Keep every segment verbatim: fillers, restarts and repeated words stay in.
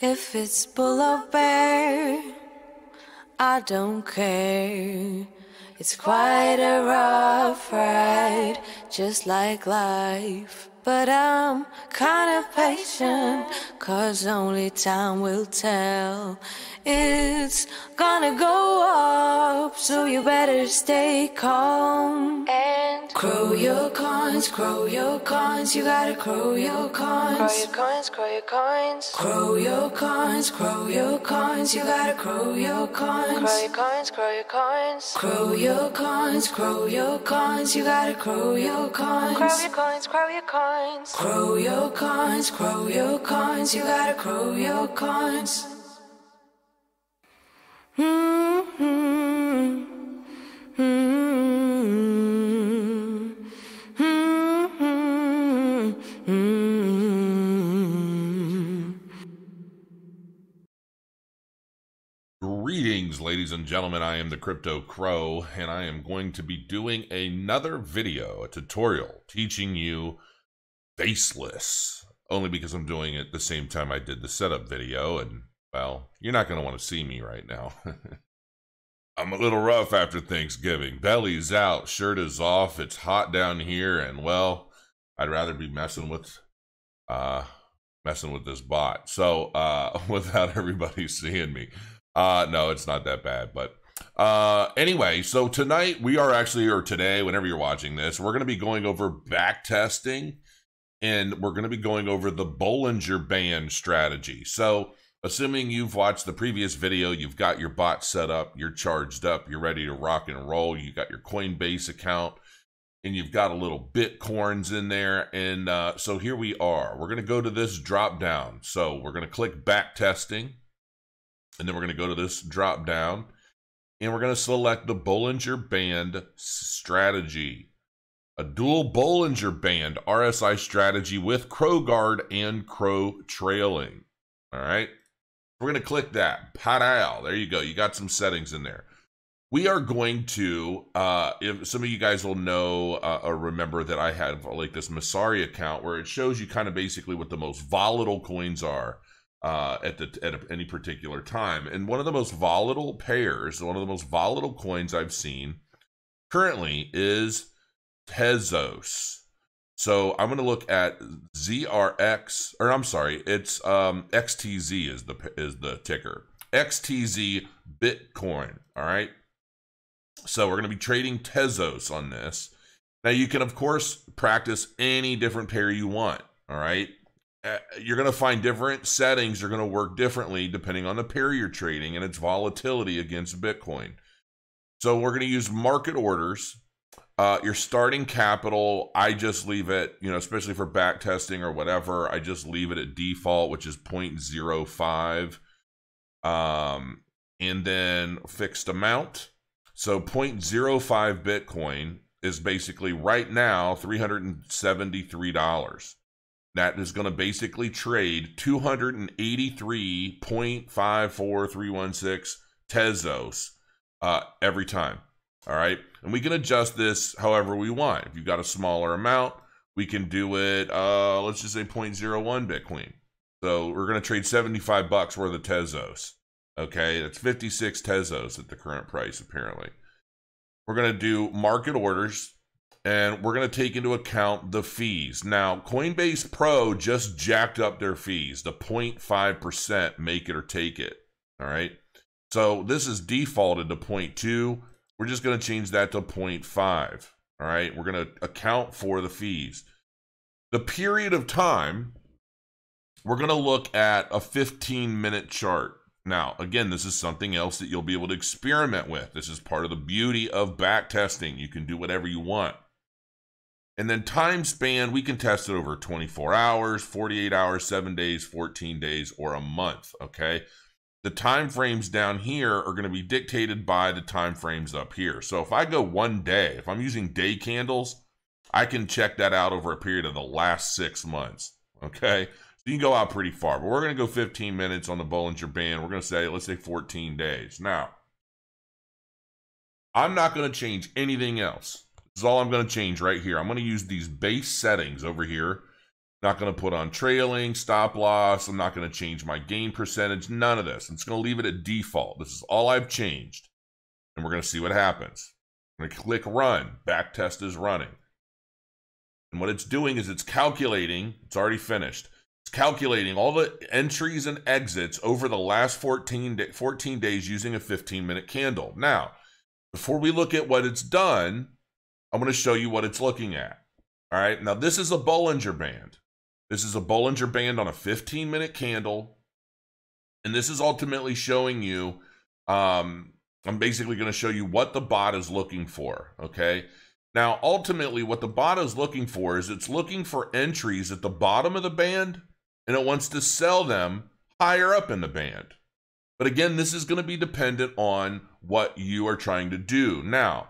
If it's pullover, I don't care. It's quite a rough ride, just like life. But I'm kinda patient, cause only time will tell. It's gonna go up, so you better stay calm. And crow your coins, crow your coins, you gotta crow your coins. Crow your coins, crow your coins. Crow your coins, crow your coins, you gotta crow your coins. Crow your coins, crow your coins. Crow your coins, crow your coins, you gotta crow your coins. Crow your coins, crow your coins. Crow your coins, crow your coins, you gotta crow your coins. Mm-hmm. Mm-hmm. Mm-hmm. Mm-hmm. Greetings, ladies and gentlemen. I am the Crypto Crow, and I am going to be doing another video, a tutorial, teaching you faceless, only because I'm doing it the same time I did the setup video, and well, you're not going to want to see me right now. I'm a little rough after Thanksgiving. Belly's out, shirt is off, it's hot down here, and well, I'd rather be messing with uh, messing with this bot. So, uh, without everybody seeing me. Uh, no, it's not that bad, but uh, anyway, so tonight we are actually, or today, whenever you're watching this, we're going to be going over back testing, and we're going to be going over the Bollinger Band strategy. So, assuming you've watched the previous video, you've got your bot set up, you're charged up, you're ready to rock and roll, you got your Coinbase account, and you've got a little Bitcoins in there, and uh, so here we are. We're going to go to this drop down, so we're going to click back testing, and then we're going to go to this drop down, and we're going to select the Bollinger Band strategy, a dual Bollinger Band R S I strategy with Crow Guard and Crow Trailing. All right. We're going to click that. Pow! There you go. You got some settings in there. We are going to, uh, if some of you guys will know uh, or remember that I have like this Messari account where it shows you kind of basically what the most volatile coins are uh, at the at a, any particular time. And one of the most volatile pairs, one of the most volatile coins I've seen currently is Tezos. So I'm going to look at Z R X, or I'm sorry, it's um, X T Z is the is the ticker. X T Z Bitcoin, all right? So we're going to be trading Tezos on this. Now you can, of course, practice any different pair you want, all right? You're going to find different settings are going to work differently depending on the pair you're trading and its volatility against Bitcoin. So we're going to use market orders. Uh, your starting capital, I just leave it, you know, especially for back testing or whatever, I just leave it at default, which is zero point zero five. Um, and then fixed amount. So zero point zero five Bitcoin is basically right now three hundred seventy-three dollars. That is going to basically trade two eighty-three point five four three one six Tezos uh, every time. All right, and we can adjust this however we want. If you've got a smaller amount, we can do it, uh, let's just say zero point zero one Bitcoin. So we're gonna trade seventy-five bucks worth of Tezos. Okay, that's fifty-six Tezos at the current price, apparently. We're gonna do market orders, and we're gonna take into account the fees. Now, Coinbase Pro just jacked up their fees, the zero point five percent make it or take it, all right? So this is defaulted to zero point two. We're just going to change that to zero point five, all right? We're going to account for the fees. The period of time, we're going to look at a fifteen minute chart. Now, again, this is something else that you'll be able to experiment with. This is part of the beauty of back testing. You can do whatever you want. And then time span, we can test it over twenty-four hours, forty-eight hours, seven days, fourteen days, or a month, okay? The time frames down here are going to be dictated by the time frames up here. So if I go one day, if I'm using day candles, I can check that out over a period of the last six months. Okay, so you can go out pretty far, but we're going to go fifteen minutes on the Bollinger Band. We're going to say, let's say fourteen days. Now, I'm not going to change anything else. This is all I'm going to change right here. I'm going to use these base settings over here Not going to put on trailing, stop loss. I'm not going to change my gain percentage. None of this. I'm just going to leave it at default. This is all I've changed. And we're going to see what happens. I'm going to click run. Back test is running. And what it's doing is it's calculating. It's already finished. It's calculating all the entries and exits over the last fourteen, day, fourteen days using a fifteen minute candle. Now, before we look at what it's done, I'm going to show you what it's looking at. All right. Now, this is a Bollinger Band. This is a Bollinger Band on a fifteen minute candle. And this is ultimately showing you, um, I'm basically going to show you what the bot is looking for. Okay. Now, ultimately, what the bot is looking for is it's looking for entries at the bottom of the band, and it wants to sell them higher up in the band. But again, this is going to be dependent on what you are trying to do. Now,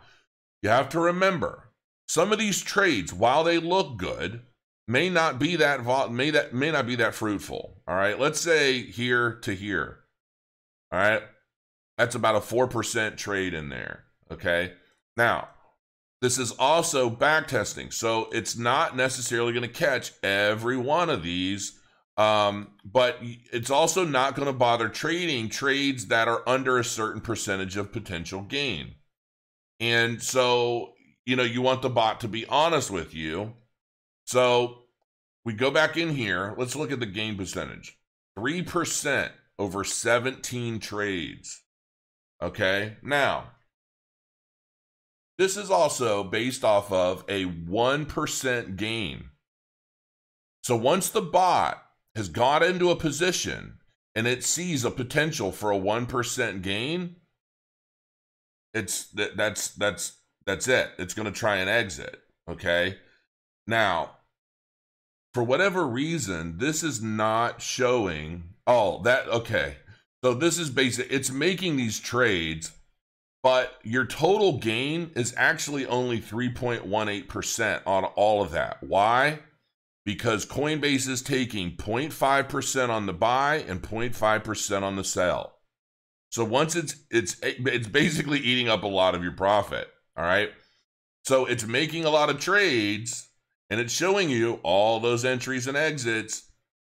you have to remember, some of these trades, while they look good, may not be that may that may not be that fruitful. All right, let's say here to here. All right, that's about a four percent trade in there. Okay, now this is also backtesting, so it's not necessarily going to catch every one of these, um, but it's also not going to bother trading trades that are under a certain percentage of potential gain. And so, you know, you want the bot to be honest with you. So we go back in here. Let's look at the gain percentage. three percent over seventeen trades. Okay. Now, this is also based off of a one percent gain. So once the bot has got into a position and it sees a potential for a one percent gain, it's that that's that's that's it. It's going to try and exit. Okay. Now, for whatever reason, this is not showing. Oh, that okay. So this is basic. It's making these trades, but your total gain is actually only three point one eight percent on all of that. Why? Because Coinbase is taking zero point five percent on the buy and zero point five percent on the sell. So once it's, it's, it's basically eating up a lot of your profit. All right. So it's making a lot of trades and it's showing you all those entries and exits,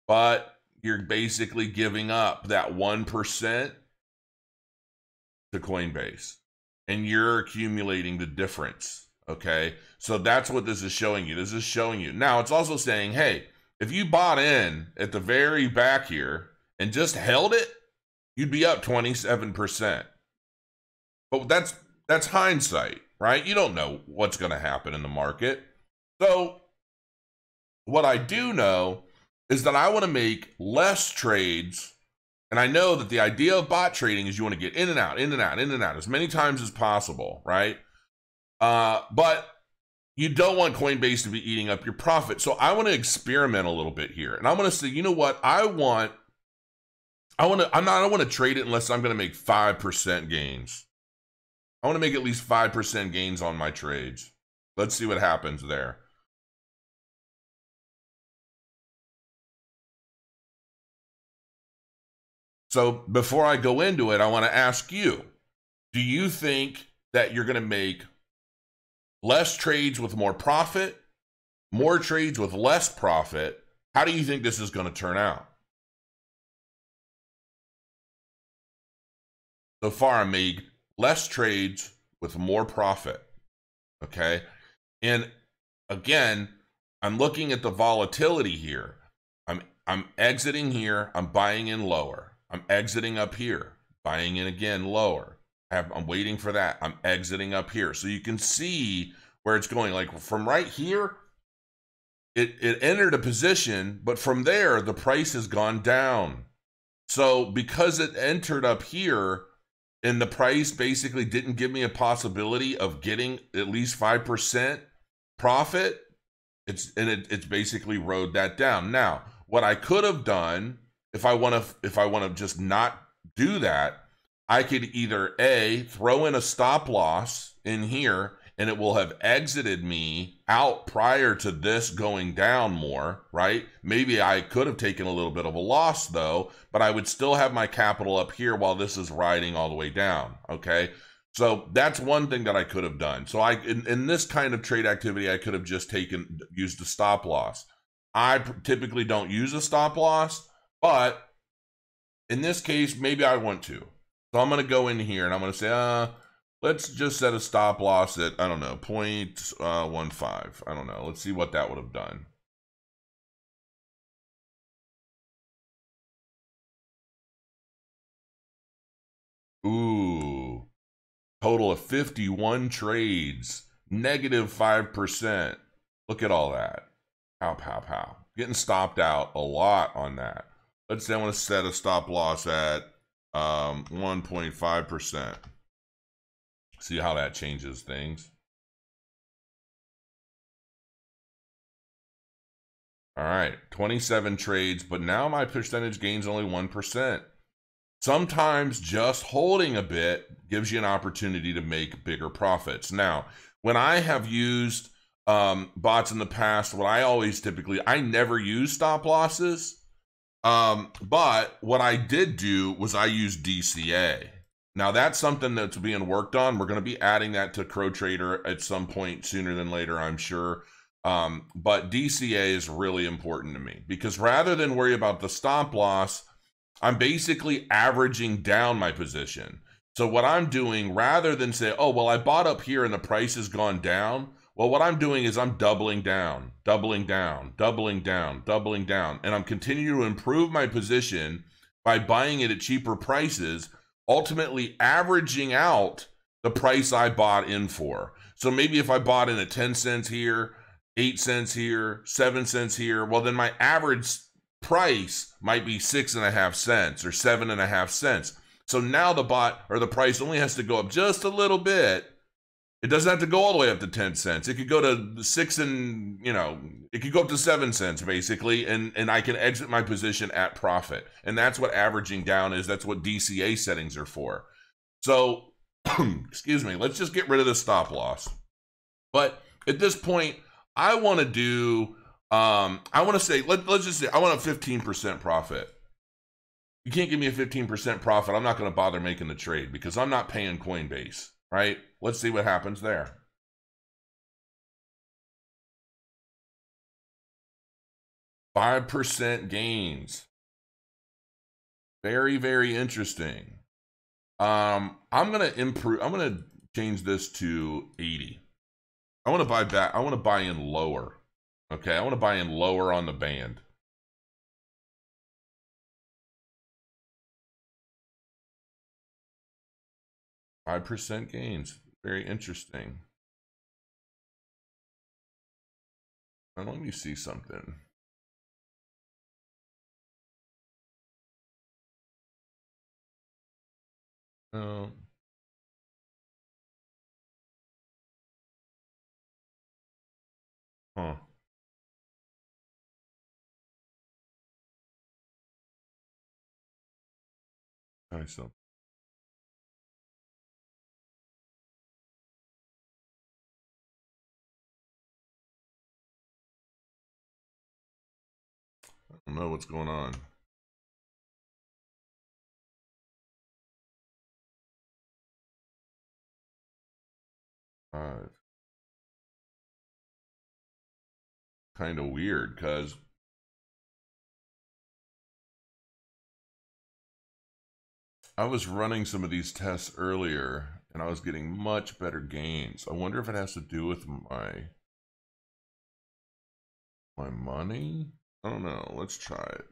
but you're basically giving up that one percent to Coinbase and you're accumulating the difference. Okay. So that's what this is showing you. This is showing you. Now it's also saying, hey, if you bought in at the very back here and just held it, you'd be up twenty-seven percent. But that's that's hindsight, right? You don't know what's going to happen in the market. So what I do know is that I want to make less trades. And I know that the idea of bot trading is you want to get in and out, in and out, in and out as many times as possible, right? Uh, but you don't want Coinbase to be eating up your profit. So I want to experiment a little bit here. And I'm going to say, you know what? I want... I want to, I'm not, I don't want to trade it unless I'm going to make five percent gains. I want to make at least five percent gains on my trades. Let's see what happens there. So before I go into it, I want to ask you, do you think that you're going to make less trades with more profit, more trades with less profit? How do you think this is going to turn out? So far, I made less trades with more profit, okay? And again, I'm looking at the volatility here. I'm, I'm exiting here. I'm buying in lower. I'm exiting up here, buying in again lower. I have, I'm waiting for that. I'm exiting up here. So you can see where it's going. Like from right here, it, it entered a position, but from there, the price has gone down. So because it entered up here, and the price basically didn't give me a possibility of getting at least five percent profit, it's and it, it's basically rode that down. Now, what I could have done if I want to if I want to just not do that, I could either A, throw in a stop loss in here and it will have exited me out prior to this going down more, right? Maybe I could have taken a little bit of a loss though, but I would still have my capital up here while this is riding all the way down, okay? So that's one thing that I could have done. So I, in, in this kind of trade activity, I could have just taken, used a stop loss. I typically don't use a stop loss, but in this case, maybe I want to. So I'm going to go in here and I'm going to say, uh, let's just set a stop loss at, I don't know, zero point one five. I don't know. Let's see what that would have done. Ooh, total of fifty-one trades, negative five percent. Look at all that. Pow, pow, pow. Getting stopped out a lot on that. Let's say I want to set a stop loss at um, one point five percent. See how that changes things. All right, twenty-seven trades, but now my percentage gain's only one percent. Sometimes just holding a bit gives you an opportunity to make bigger profits. Now, when I have used um, bots in the past, what I always typically, I never use stop losses. Um, but what I did do was I used D C A. Now that's something that's being worked on. We're going to be adding that to Crow Trader at some point sooner than later, I'm sure. Um, but D C A is really important to me because rather than worry about the stop loss, I'm basically averaging down my position. So what I'm doing, rather than say, oh, well, I bought up here and the price has gone down. Well, what I'm doing is I'm doubling down, doubling down, doubling down, doubling down. And I'm continuing to improve my position by buying it at cheaper prices, ultimately averaging out the price I bought in for. So maybe if I bought in at ten cents here, eight cents here, seven cents here, well, then my average price might be six and a half cents or seven and a half cents. So now the bot or the price only has to go up just a little bit. It doesn't have to go all the way up to ten cents. It could go to six and, you know, it could go up to seven cents basically. And, and I can exit my position at profit. And that's what averaging down is. That's what D C A settings are for. So, excuse me, let's just get rid of the stop loss. But at this point, I want to do Um, I want to say, let, let's just say, I want a fifteen percent profit. You can't give me a fifteen percent profit. I'm not going to bother making the trade because I'm not paying Coinbase, right? Let's see what happens there. five percent gains. Very, very interesting. Um, I'm going to improve. I'm going to change this to eighty. I want to buy back. I want to buy in lower. Okay, I want to buy in lower on the band. five percent gains. Very interesting. Now let me see something. No. Huh. So I don't know what's going on. Uh, kind of weird because I was running some of these tests earlier and I was getting much better gains. I wonder if it has to do with my my money? I don't know. Let's try it.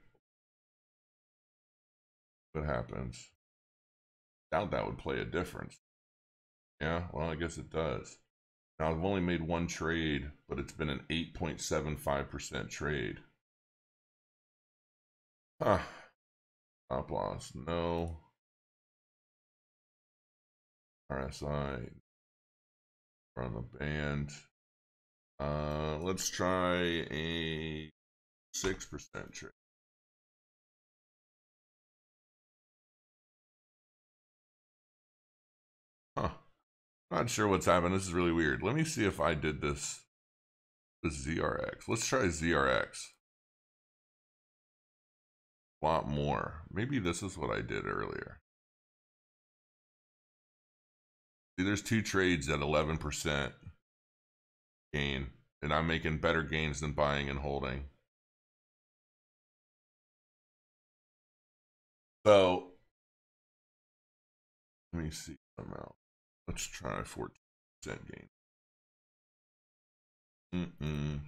What happens? Doubt that would play a difference. Yeah, well, I guess it does. Now, I've only made one trade, but it's been an eight point seven five percent trade. Huh. Stop loss. No. R S I, run the band. Uh, let's try a six percent trade. Huh, not sure what's happened. This is really weird. Let me see if I did this, this Z R X. Let's try Z R X. A lot more. Maybe this is what I did earlier. See, there's two trades at eleven percent gain, and I'm making better gains than buying and holding. So let me see them out. Let's try fourteen percent gain. Mm-mm.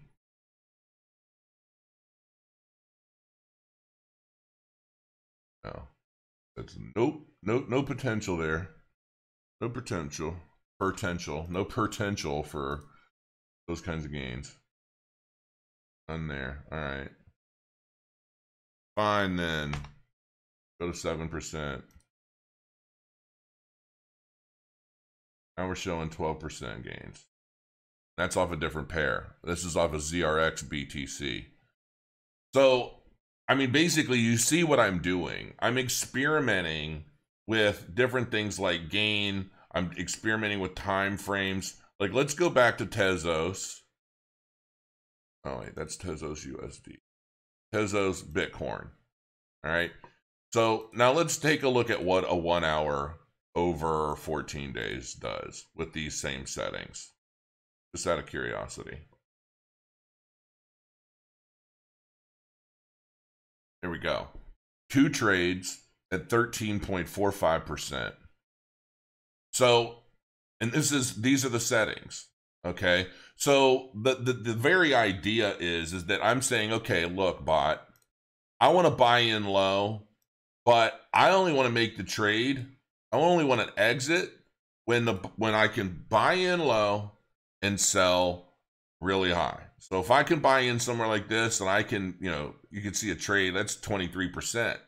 No. That's nope. No, no potential there. No potential. Potential. No potential for those kinds of gains. None there. All right. Fine then. Go to seven percent. Now we're showing twelve percent gains. That's off a different pair. This is off a Z R X B T C. So, I mean, basically, you see what I'm doing. I'm experimenting with different things like gain. I'm experimenting with time frames. Like, let's go back to Tezos. Oh, wait, that's Tezos U S D. Tezos Bitcoin. All right. So now let's take a look at what a one hour over fourteen days does with these same settings. Just out of curiosity. There we go. Two trades at thirteen point four five percent. So, and this is, these are the settings. Okay. So the, the, the very idea is, is that I'm saying, okay, look, bot, I want to buy in low, but I only want to make the trade. I only want to exit when the, when I can buy in low and sell really high. So if I can buy in somewhere like this and I can, you know, you can see a trade that's twenty-three percent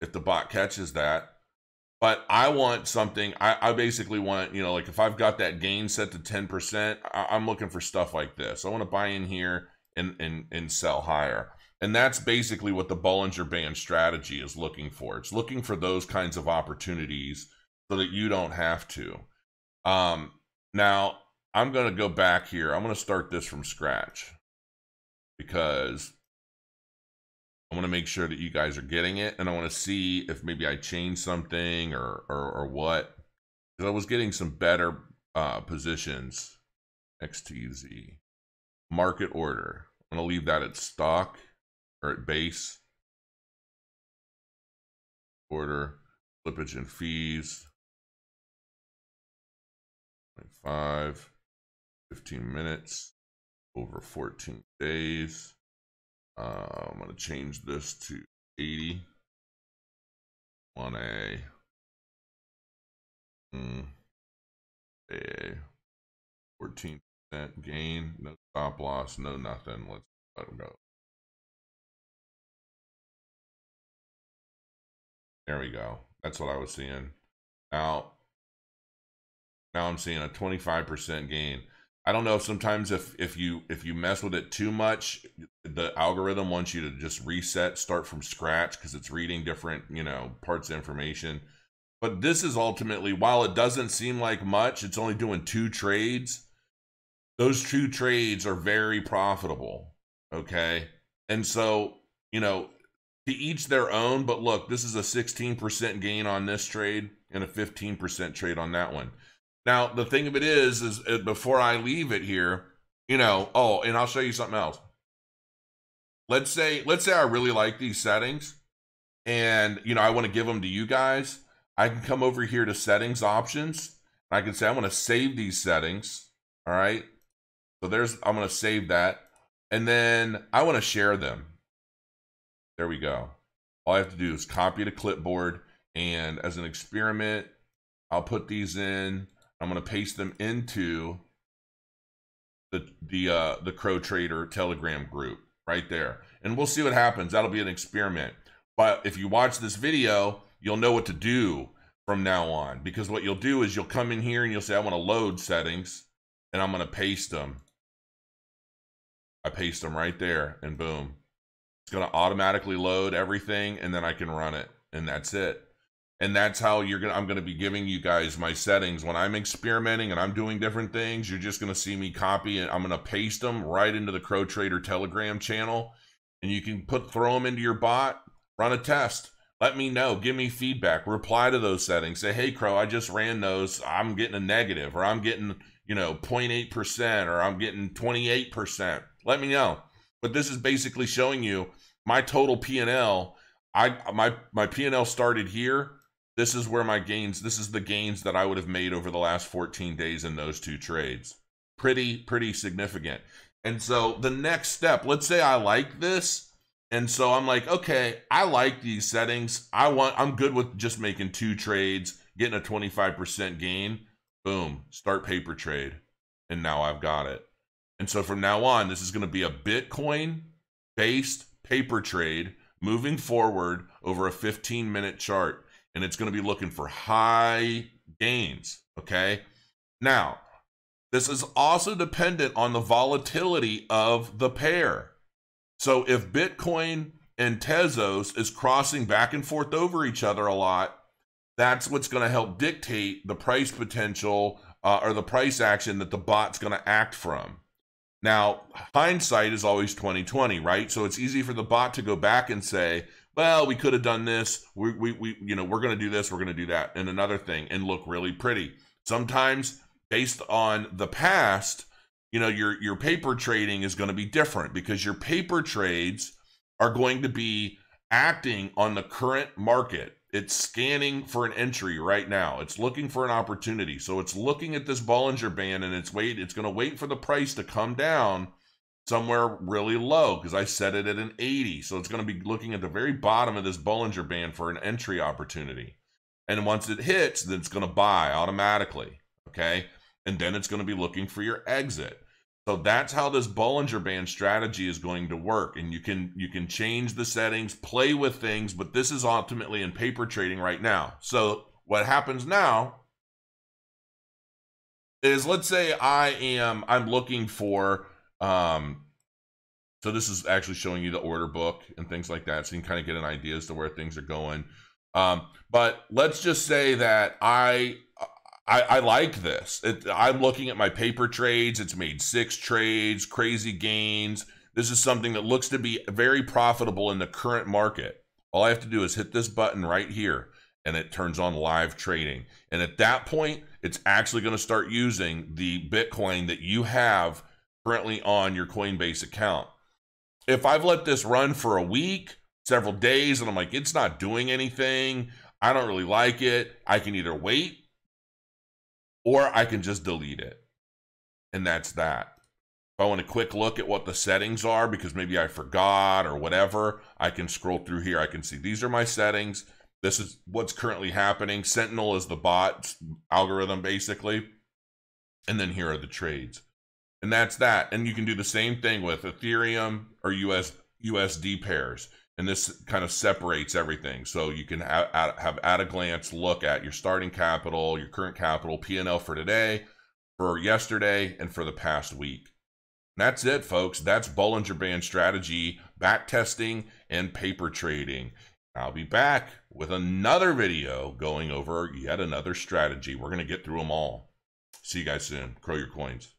if the bot catches that. But I want something, I, I basically want, you know, like if I've got that gain set to ten percent, I, I'm looking for stuff like this. I want to buy in here and, and, and sell higher. And that's basically what the Bollinger Band strategy is looking for. It's looking for those kinds of opportunities so that you don't have to. Um, now, I'm going to go back here. I'm going to start this from scratch because I want to make sure that you guys are getting it, and I want to see if maybe I change something or or, or what. Because I was getting some better uh, positions. X T Z market order. I'm gonna leave that at stock or at base. Order slippage and fees. Five, fifteen minutes over fourteen days. Uh, I'm going to change this to eighty on a, mm, a fourteen percent gain, no stop loss, no nothing. Let's let it go. There we go. That's what I was seeing. Now, now I'm seeing a twenty-five percent gain. I don't know if sometimes if, if you if you mess with it too much, the algorithm wants you to just reset, start from scratch because it's reading different, you know, parts of information. But this is ultimately, while it doesn't seem like much, it's only doing two trades. Those two trades are very profitable, okay? And so, you know, to each their own, but look, this is a sixteen percent gain on this trade and a fifteen percent trade on that one. Now, the thing of it is, is before I leave it here, you know, oh, and I'll show you something else. Let's say, let's say I really like these settings and, you know, I want to give them to you guys. I can come over here to settings options. And I can say, I want to save these settings. All right. So there's, I'm going to save that. And then I want to share them. There we go. All I have to do is copy to clipboard. And as an experiment, I'll put these in. I'm going to paste them into the the uh, the Crow Trader Telegram group right there. And we'll see what happens. That'll be an experiment. But if you watch this video, you'll know what to do from now on. Because what you'll do is you'll come in here and you'll say, I want to load settings. And I'm going to paste them. I paste them right there. And boom. It's going to automatically load everything. And then I can run it. And that's it. And that's how you're gonna, I'm gonna be giving you guys my settings. When I'm experimenting and I'm doing different things, you're just gonna see me copy and I'm gonna paste them right into the Crow Trader Telegram channel. And you can put, throw them into your bot, run a test. Let me know, give me feedback, reply to those settings. Say, hey Crow, I just ran those, I'm getting a negative, or I'm getting, you know, zero point eight percent, or I'm getting twenty-eight percent. Let me know. But this is basically showing you my total P and L I my my P and L started here. This is where my gains, this is the gains that I would have made over the last fourteen days in those two trades. Pretty, pretty significant. And so the next step, let's say I like this. And so I'm like, okay, I like these settings. I want, I'm good with just making two trades, getting a twenty-five percent gain. Boom, start paper trade. And now I've got it. And so from now on, this is going to be a Bitcoin-based paper trade moving forward over a fifteen minute chart. And it's going to be looking for high gains, okay? Now, this is also dependent on the volatility of the pair. So if Bitcoin and Tezos is crossing back and forth over each other a lot, that's what's going to help dictate the price potential uh, or the price action that the bot's going to act from. Now, hindsight is always twenty twenty, right? So it's easy for the bot to go back and say, well, we could have done this. We, we, we you know, we're going to do this. We're going to do that. And another thing, and look really pretty. Sometimes based on the past, you know, your, your paper trading is going to be different because your paper trades are going to be acting on the current market. It's scanning for an entry right now. It's looking for an opportunity. So it's looking at this Bollinger Band and it's wait, it's going to wait for the price to come down somewhere really low because I set it at an eighty. So it's going to be looking at the very bottom of this Bollinger Band for an entry opportunity. And once it hits, then it's going to buy automatically. Okay. And then it's going to be looking for your exit. So that's how this Bollinger Band strategy is going to work. And you can, you can change the settings, play with things, but this is ultimately in paper trading right now. So what happens now is, let's say I am, I'm looking for, um, so this is actually showing you the order book and things like that. So you can kind of get an idea as to where things are going. Um, but let's just say that I, I, I like this. It, I'm looking at my paper trades. It's made six trades, crazy gains. This is something that looks to be very profitable in the current market. All I have to do is hit this button right here and it turns on live trading. And at that point, it's actually going to start using the Bitcoin that you have currently on your Coinbase account. If I've let this run for a week, several days, and I'm like, it's not doing anything, I don't really like it, I can either wait or I can just delete it. And that's that. If I want a quick look at what the settings are, because maybe I forgot or whatever, I can scroll through here. I can see these are my settings. This is what's currently happening. Sentinel is the bot algorithm, basically. And then here are the trades. And that's that. And you can do the same thing with Ethereum or U S, U S D pairs. And this kind of separates everything. So you can have, have at a glance look at your starting capital, your current capital, P and L for today, for yesterday, and for the past week. And that's it, folks. That's Bollinger Band strategy, back testing, and paper trading. I'll be back with another video going over yet another strategy. We're going to get through them all. See you guys soon. Crow your coins.